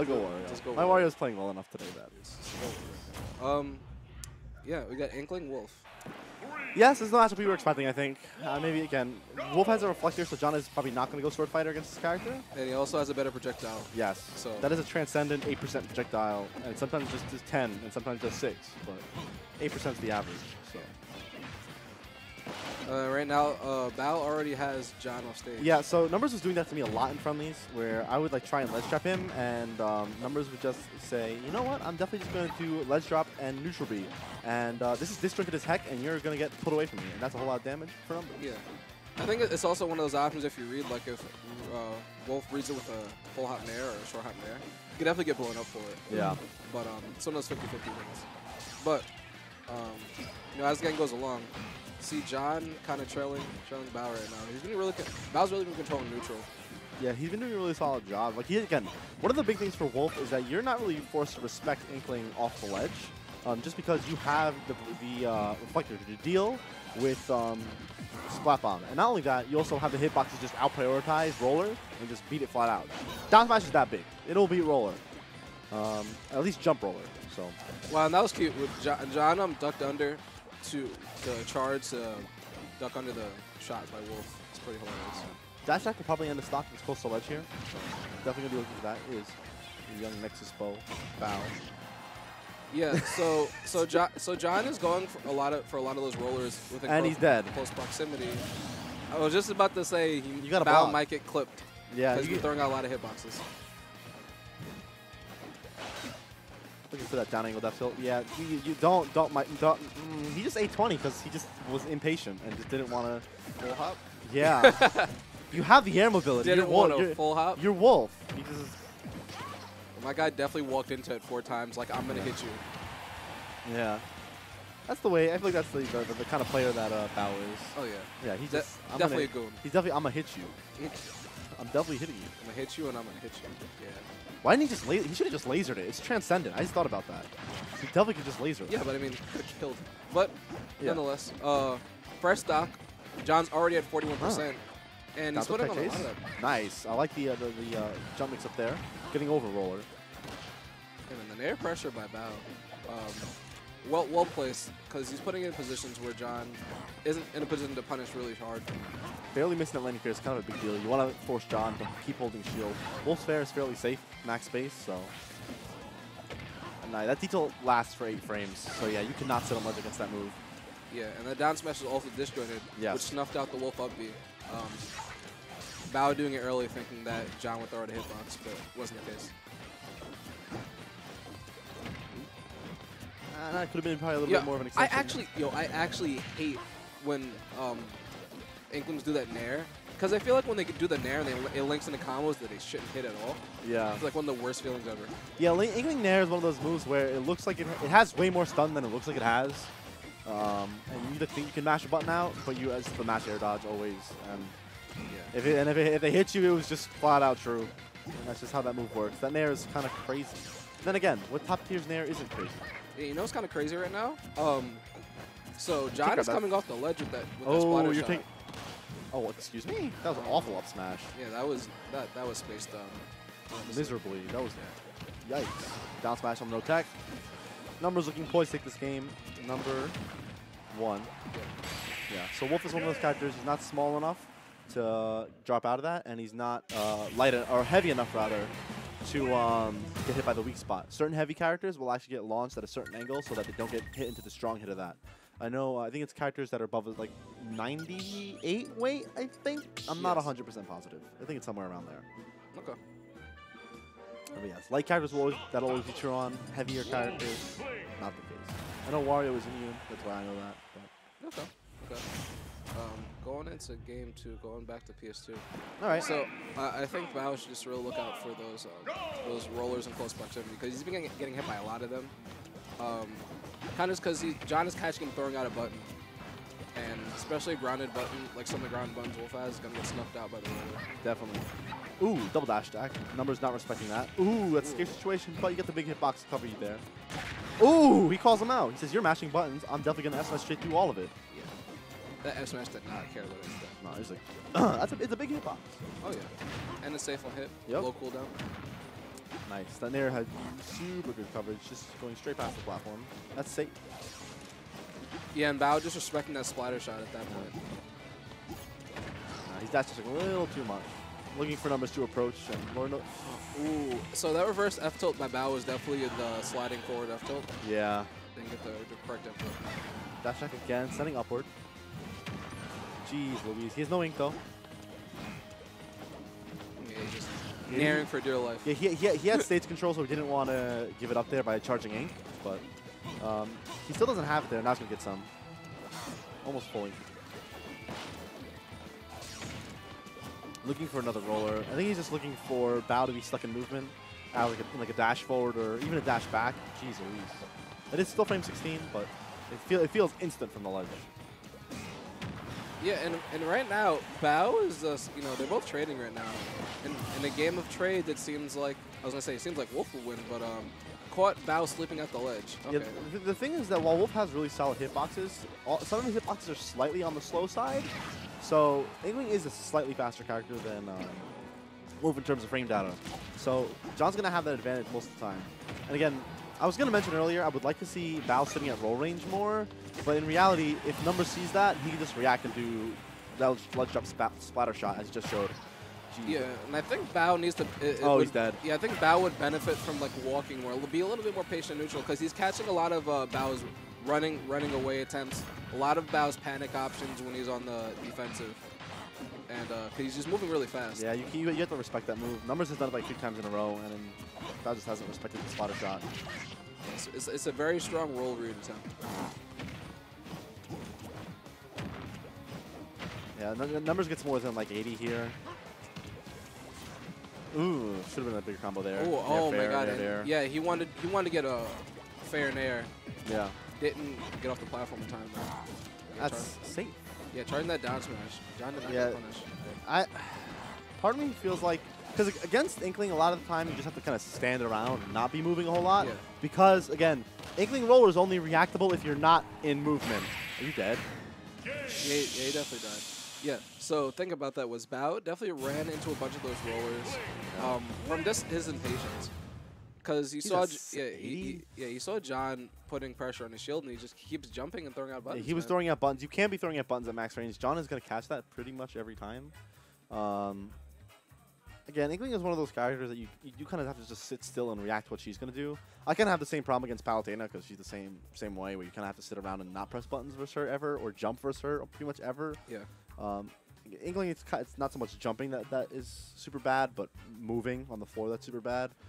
I'll go Wario. Just go Wario. My Wario's playing well enough today that. Yeah, we got Inkling, Wolf. Yes, this is the matchup we were expecting, I think. Maybe again, Wolf has a Reflector, so John is probably not going to go Sword Fighter against this character. And he also has a better projectile. Yes. So that is a transcendent 8% projectile, and sometimes just 10, and sometimes just 6, but 8% is the average. So. Right now, Bow already has John off stage. Yeah, so Numbers was doing that to me a lot in friendlies, where I would like try and ledge trap him, and Numbers would just say, you know what, I'm definitely just going to ledge drop and neutral B. And this is disjointed as heck, and you're going to get pulled away from me, and that's a whole lot of damage for Numbers. Yeah. I think it's also one of those options if you read, like if Wolf reads it with a full hop Nair or a short hop Nair, you could definitely get blown up for it. Yeah. But it's one of those 50-50 things. But, you know, as the game goes along, see John kind of trailing Bow right now. He's been really Bow's really been controlling neutral. Yeah, he's been doing a really solid job. Like again, one of the big things for Wolf is that you're not really forced to respect Inkling off the ledge, just because you have the Reflector to deal with Splat Bomb. And not only that, you also have the hitboxes just out prioritize Roller and just beat it flat out. Down smash is that big; it'll beat Roller, at least jump Roller. So. Wow, and that was cute with John. Ducked under. To the charge, duck under the shot by Wolf. It's pretty hilarious. Dash Jack will probably end the stock that's close to ledge here. So definitely going to be looking for that. Is the young Nexus Bow. Yeah, so John is going for a lot of those rollers with and he's dead. Close proximity. I was just about to say you got Bow might get clipped. Yeah, because he's throwing out a lot of hitboxes. Looking for that down angle, that tilt. Yeah, he just ate 20 because he just was impatient and just didn't want to full hop. Yeah, you have the air mobility. Didn't want to full hop. You're Wolf. He just my guy definitely walked into it 4 times. Like I'm gonna hit you. Yeah, that's the way. I feel like that's the kind of player that Bow is. Oh yeah. Yeah, he's definitely a goon. He's definitely I'm gonna hit you. I'm definitely hitting you. I'm gonna hit you and I'm gonna hit you. Yeah. Why didn't he just laser? He should have just lasered it. It's transcendent. I just thought about that. He definitely could just laser it. Yeah, but I mean, could have killed him. But nonetheless, fresh stock. John's already at 41%, and he's putting on a lot of that. Nice. I like the jump mix up there. Getting over Roller. And then the air pressure by Bow. Well placed, because he's putting in positions where John isn't in a position to punish really hard. Barely missing that landing here is kind of a big deal. You want to force John to keep holding shield. Wolf's Fair is fairly safe, max space, so. And that detail lasts for 8 frames, so yeah, you cannot sit on ledge against that move. Yeah, and the down smash is also disjointed, which snuffed out the Wolf up B. Bow doing it early, thinking that John would throw out a hitbox, but it wasn't the case. That could have been probably a little bit more of an exception. I actually hate when Inklings do that Nair. Because I feel like when they do the Nair, it links into combos that they shouldn't hit at all. Yeah. It's like one of the worst feelings ever. Yeah, Inkling Nair is one of those moves where it looks like it has way more stun than it looks like it has. And you either think you can mash a button out, but you just the mash air dodge always. And, if they hit you, it was just flat out true. And that's just how that move works. That Nair is kind of crazy. Then again, what top tier's Nair isn't crazy? Yeah, you know what's kind of crazy right now? So John is coming off the ledge with that splatter shot. Oh, excuse me. That was an awful up smash. Yeah, that was spaced down. Miserably. That was yikes. Down smash on no tech. Numbers looking poised to take this game. Number 1. Yeah. So Wolf is one of those characters. He's not small enough to drop out of that, and he's not light or heavy enough rather to get hit by the weak spot. Certain heavy characters will actually get launched at a certain angle so that they don't get hit into the strong hit of that. I know, I think it's characters that are above like 98 weight, I think. I'm not 100% positive. I think it's somewhere around there. Okay. But yes, light characters will always, that'll always be true on. Heavier characters, not the case. I know Wario is immune, that's why I know that. But. Okay, okay. Going into game 2, going back to PS2. All right. So I think Bow should just really look out for those rollers in close proximity because he's been getting hit by a lot of them. Kind of because John is catching him throwing out a button, and especially a grounded button like some of the ground buttons Wolf has is gonna get snuffed out by the roller. Definitely. Ooh, double dash attack. Numbers not respecting that. Ooh, that's a scary situation, but you get the big hitbox to cover you there. Ooh, he calls him out. He says, "You're mashing buttons. I'm definitely gonna S-mash straight through all of it." That S-mash did not care what it did. No, it's like, it's a big hitbox. Oh, yeah. And a safe on hit. Yep. Low cooldown. Nice. That Nair had super good coverage, just going straight past the platform. That's safe. Yeah, and Bow just respecting that splatter shot at that point. He's that's just a little too much. Looking for numbers to approach. And Lord knows. Ooh. So that reverse F tilt by Bow was definitely in the sliding forward F tilt. Yeah. Didn't get the correct F tilt. Dash check again, sending upward. Jeez Louise. He has no ink though. Nearing for dear life. Yeah, he had stage control, so he didn't want to give it up there by charging ink, but he still doesn't have it there. Now he's going to get some. Almost full ink. Looking for another roller. I think he's just looking for Bow to be stuck in movement, like a dash forward or even a dash back. Jeez Louise. It is still frame 16, but it feels instant from the ledge. Yeah, and right now, Bow is just, you know, they're both trading right now. In a game of trade that seems like, it seems like Wolf will win, but caught Bow sleeping at the ledge. Okay. Yeah, the thing is that while Wolf has really solid hitboxes, some of the hitboxes are slightly on the slow side, so Inkling is a slightly faster character than Wolf in terms of frame data. So John's going to have that advantage most of the time. And again, I was going to mention earlier, I would like to see Bow sitting at roll range more, but in reality, if Numbers sees that, he can just react and do that ledge jump splatter shot, as he just showed. Jeez. Yeah, and I think Bow needs to... he's dead. Yeah, I think Bow would benefit from like walking more. Be a little bit more patient and neutral, because he's catching a lot of Bow's running away attempts, a lot of Bow's panic options when he's on the defensive. And he's just moving really fast. Yeah, you have to respect that move. Numbers has done it like 3 times in a row, and then Bow just hasn't respected the spotter shot. Yeah, so it's a very strong roll read attempt. Yeah, Numbers gets more than like 80 here. Ooh, should have been a bigger combo there. Ooh, yeah, oh fair, my god. Nair. Yeah, he wanted to get a fair Nair. Yeah. Didn't get off the platform in time though. That's safe. Yeah, charging that down smash. John did not get punished. Part of me feels like, because against Inkling, a lot of the time you just have to kind of stand around and not be moving a whole lot. Yeah. Because, again, Inkling roller is only reactable if you're not in movement. Are you dead? Yeah, he definitely died. Yeah, so think about that. Was Bow definitely ran into a bunch of those rollers from just his impatience. Because you saw, you saw John putting pressure on his shield, and he just keeps jumping and throwing out buttons. Yeah, he was throwing out buttons. You can't be throwing out buttons at max range. John is going to catch that pretty much every time. Again, Inkling is one of those characters that you kind of have to just sit still and react to what she's going to do. I kind of have the same problem against Palutena because she's the same way, where you kind of have to sit around and not press buttons versus her ever, or jump versus her, or pretty much ever. Yeah. Inkling, it's not so much jumping that is super bad, but moving on the floor that's super bad. Yeah.